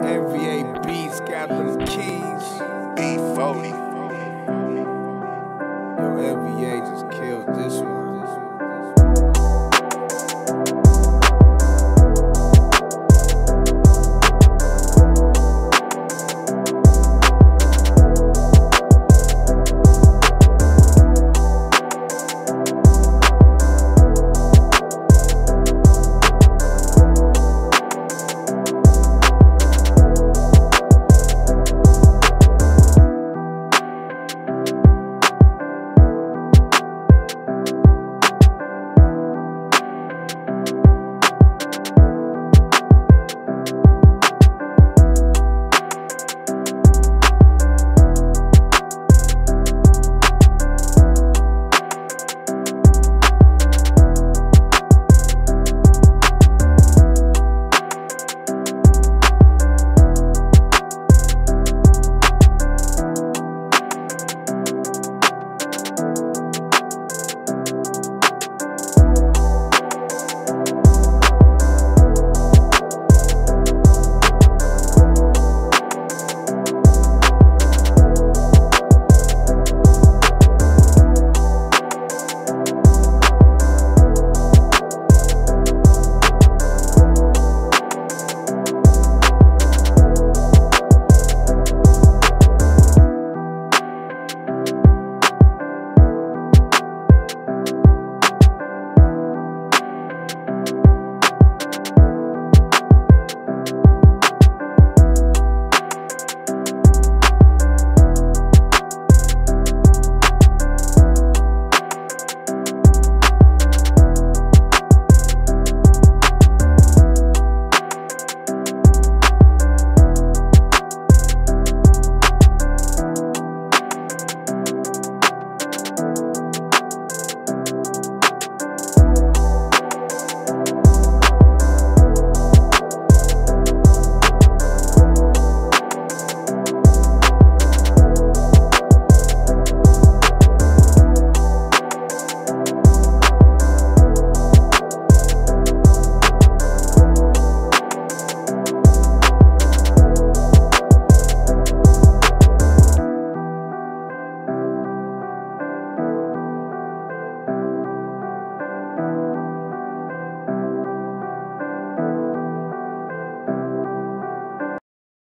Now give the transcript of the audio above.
MVA Beats got them keys. B40. Yo, MVA just killed this one.